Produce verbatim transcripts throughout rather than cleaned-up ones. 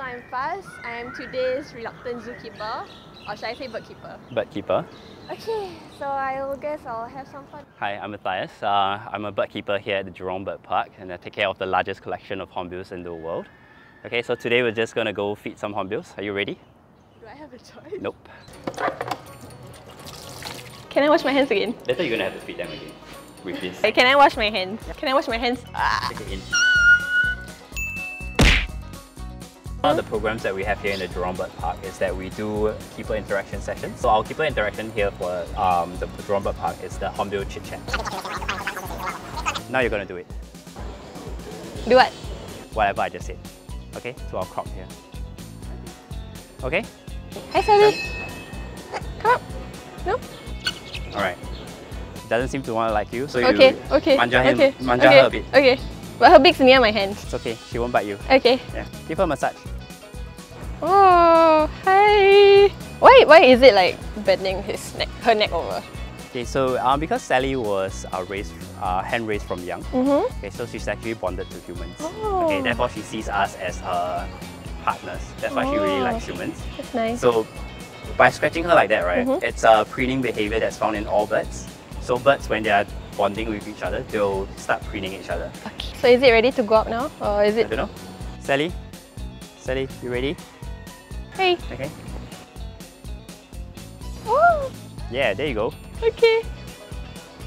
I'm Faz. I am today's reluctant zookeeper, or should I say birdkeeper? Birdkeeper. Okay, so I guess I'll have some fun. Hi, I'm Matthias. Uh, I'm a birdkeeper here at the Jurong Bird Park, and I take care of the largest collection of hornbills in the world. Okay, so today we're just gonna go feed some hornbills. Are you ready? Do I have a choice? Nope. Can I wash my hands again? Later you're gonna have to feed them again with this. Hey, can I wash my hands? Can I wash my hands? Ah. Take it in. One of the programs that we have here in the Jurong Bird Park is that we do keeper interaction sessions. So our keeper interaction here for um, the Jurong Bird Park is the Hornbill Chit Chat. Now you're going to do it. Do what? Whatever I just said. Okay, so I'll crop here. Okay? Hi Sally! Come up! No? Alright. Doesn't seem to want to like you, so okay, you okay, manja, him, okay, manja okay, her a bit. Okay. But her beak's near my hand. It's okay, she won't bite you. Okay. Yeah. Give her a massage. Oh, hi! Why, why is it like bending his neck, her neck over? Okay, so um, because Sally was uh, raised, uh, hand raised from young, mm-hmm. okay, so she's actually bonded to humans. Oh. Okay, therefore she sees us as her partners. That's why oh. she really likes humans. That's nice. So by scratching her like that, right, mm-hmm. it's a preening behaviour that's found in all birds. So birds, when they are bonding with each other, they'll start preening each other. Okay. So is it ready to go up now, or is it? I don't know. Sally, Sally, you ready? Hey. Okay. Oh. Yeah, there you go. Okay.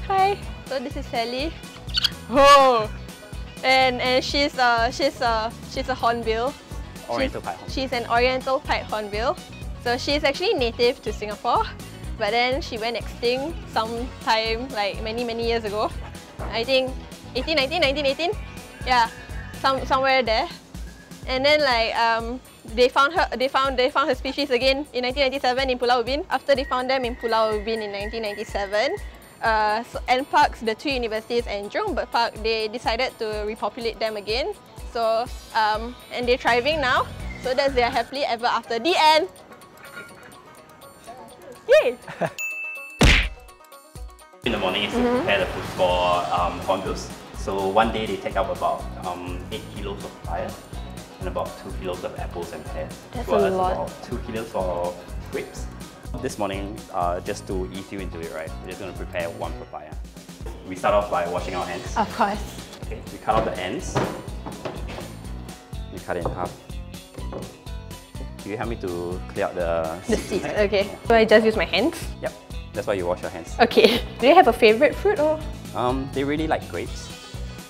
Hi. So this is Sally. Oh. And and she's uh she's uh she's a hornbill. Oriental pied hornbill. She's an oriental pied hornbill. So she's actually native to Singapore. But then she went extinct sometime like many many years ago. I think eighteen nineteen, nineteen eighteen? Yeah, some somewhere there. And then like um they found her they found they found her species again in nineteen ninety-seven in Pulau Ubin. After they found them in Pulau Ubin in nineteen ninety-seven, uh so, and parks, the three universities and Jurong Bird Park, they decided to repopulate them again. So um and they're thriving now. So that's their happily ever after. The end. In the morning is to mm-hmm. prepare the food for um, hornbills. So one day they take up about um, eight kilos of papaya and about two kilos of apples and pears. That's well, a lot. About two kilos of grapes. This morning, uh, just to ease you into it, right, we're just going to prepare one papaya. We start off by washing our hands. Of course. Okay, we cut off the ends. We cut it in half. You help me to clear out the seeds. The seeds, okay. So I just use my hands? Yep, that's why you wash your hands. Okay. Do you have a favourite fruit or? Um, they really like grapes.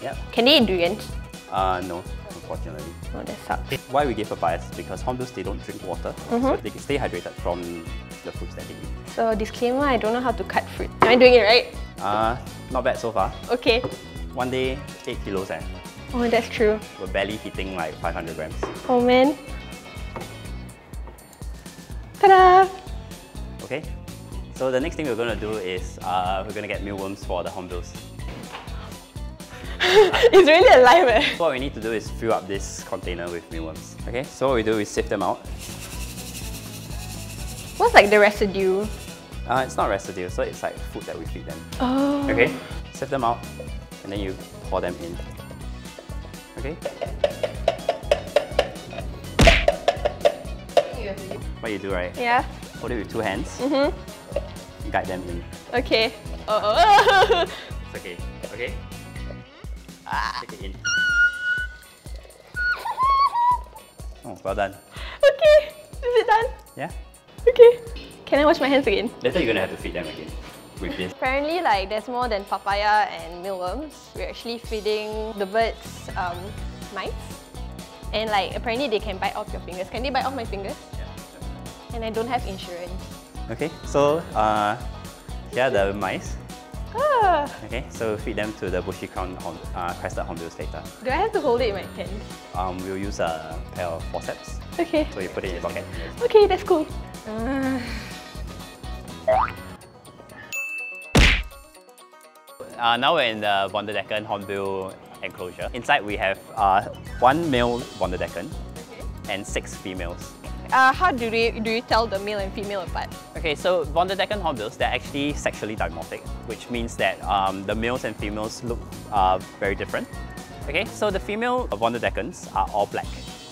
Yep. Can they eat durians? Uh, no, unfortunately. Oh, that sucks. Why we give papayas is because hornbills, they don't drink water. Mm-hmm. So they can stay hydrated from the fruits that they eat. So disclaimer, I don't know how to cut fruit. Am I doing it right? Uh, not bad so far. Okay. One day, eight kilos eh? Oh, that's true. We're barely hitting like five hundred grams. Oh man. Ta-da! Okay, so the next thing we're going to do is uh, we're going to get mealworms for the hornbills. It's really alive eh? So what we need to do is fill up this container with mealworms. Okay, so what we do is sift them out. What's like the residue? Uh, it's not residue, so it's like food that we feed them. Oh. Okay, sift them out and then you pour them in. Okay. What you do, right? Yeah. Hold it with two hands. Mm-hmm. Guide them in. Okay. Oh, oh. It's okay. Okay. Ah. Take it in. Oh, well done. Okay. Is it done? Yeah. Okay. Can I wash my hands again? Later you're gonna have to feed them again with this. Apparently, like there's more than papaya and mealworms. We're actually feeding the birds um, mice. And like apparently they can bite off your fingers. Can they bite off my fingers? And I don't have insurance. Okay, so uh, here are the mice. Ah. Okay, so we'll feed them to the bushy crown uh, crested hornbills later. Do I have to hold it in my hand? Um, we'll use a pair of forceps. Okay. So you put it in your pocket. Okay, that's cool. Uh. Uh, now we're in the Von der Decken hornbill enclosure. Inside we have uh, one male Von der Decken okay. and six females. Uh, how do you, do you tell the male and female apart? Okay, so Von der Decken hornbills, they're actually sexually dimorphic, which means that um, the males and females look uh, very different. Okay, so the female Von der Deckens are all black.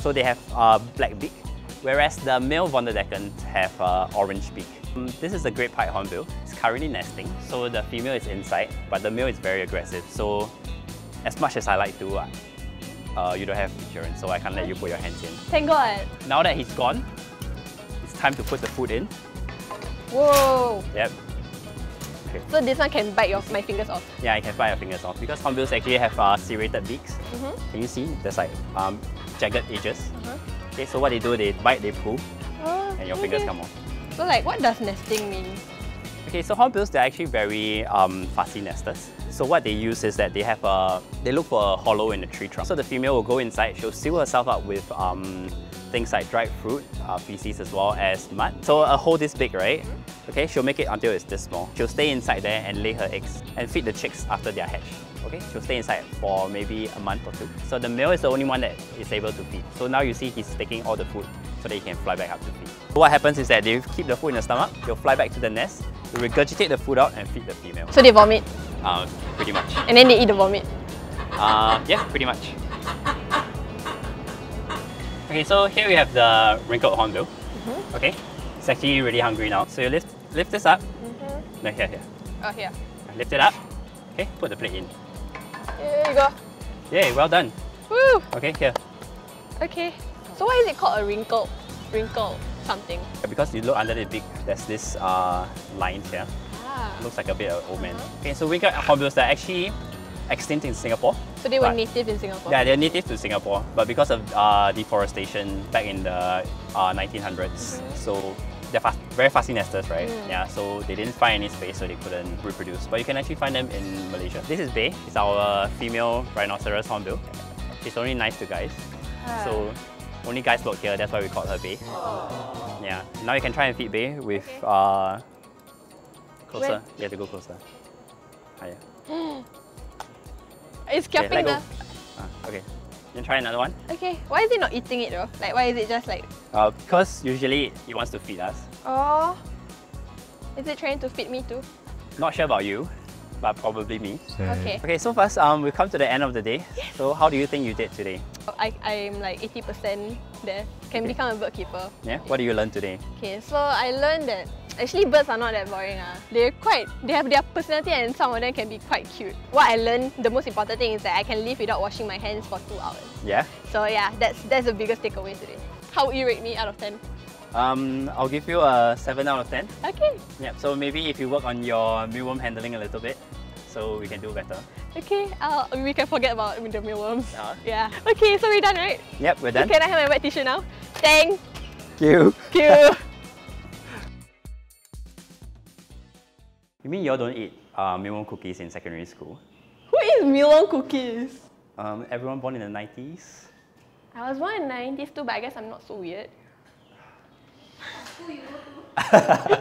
so they have a uh, black beak, whereas the male Von der Decken have an uh, orange beak. Um, this is a great pied hornbill. It's currently nesting, so the female is inside, but the male is very aggressive. So as much as I like to, uh, uh, you don't have insurance, so I can't let you put your hands in. Thank God. Now that he's gone, it's time to put the food in. Whoa! Yep. Okay. So this one can bite your, my fingers off? Yeah, it can bite your fingers off because hornbills actually have uh, serrated beaks. Mm-hmm. Can you see? There's like um, jagged edges. Uh-huh. Okay, so what they do, they bite, they pull, oh, and your okay. fingers come off. So like, what does nesting mean? Okay, so hornbills, they're actually very um, fussy nesters. So what they use is that they have a, they look for a hollow in the tree trunk. So the female will go inside, she'll seal herself up with um, things like dried fruit, uh, feces as well as mud. So a hole this big, right? Mm-hmm. Okay, she'll make it until it's this small. She'll stay inside there and lay her eggs and feed the chicks after they're hatched. Okay, she'll stay inside for maybe a month or two. So the male is the only one that is able to feed. So now you see he's taking all the food so that he can fly back up to feed. So what happens is that they keep the food in the stomach, they'll fly back to the nest, they'll regurgitate the food out and feed the female. So they vomit? Uh, pretty much. And then they eat the vomit? Uh, yeah, pretty much. Okay, so here we have the wrinkled hornbill. Mm-hmm. Okay, it's actually really hungry now. So you lift, lift this up. Mm-hmm. No, here, here. Oh, here. Lift it up. Okay, put the plate in. Here you go. Yay, well done. Woo! Okay, here. Okay. So why is it called a wrinkled, wrinkled something? Because you look under the beak, there's this uh, line here. Ah. It looks like a bit of an old man. Uh-huh. Okay, so wrinkled hornbills, they're actually extinct in Singapore. So they were but, native in Singapore? Yeah, they're native to Singapore. But because of uh, deforestation back in the uh, nineteen hundreds, mm-hmm. so they're fast, very fussy nesters, right? Mm. Yeah, so they didn't find any space, so they couldn't reproduce. But you can actually find them in Malaysia. This is Bay. It's our female rhinoceros hornbill. She's only nice to guys. Ah. So only guys flock here, that's why we call her Bay. Oh. Yeah, now you can try and feed Bay with... Okay. Uh, closer. Where? You have to go closer. Higher. It's scapping the... Ah, okay. Then try another one. Okay, why is it not eating it though? Like, why is it just like... Uh, because usually it wants to feed us. Oh, is it trying to feed me too? Not sure about you, but probably me. Yeah. Okay. Okay, so first, um, we've come to the end of the day. Yes. So how do you think you did today? I, I'm like eighty percent there. Can okay. become a bird keeper. Yeah? What did you learn today? Okay, so I learned that actually birds are not that boring. Ah. They're quite, they have their personality and some of them can be quite cute. What I learned, the most important thing is that I can live without washing my hands for two hours. Yeah? So yeah, that's that's the biggest takeaway today. How would you rate me out of ten? Um, I'll give you a seven out of ten. Okay. Yeah, so maybe if you work on your mealworm handling a little bit, so we can do better. Okay, uh, we can forget about the mealworms. Uh-huh. Yeah. Okay, so we're done, right? Yep, we're done. So can I have my wet tissue now? Thank you. Thank you. You mean you all don't eat uh, mealworm cookies in secondary school? Who eats mealworm cookies? Um, everyone born in the nineties. I was born in the nineties too, but I guess I'm not so weird. Who you?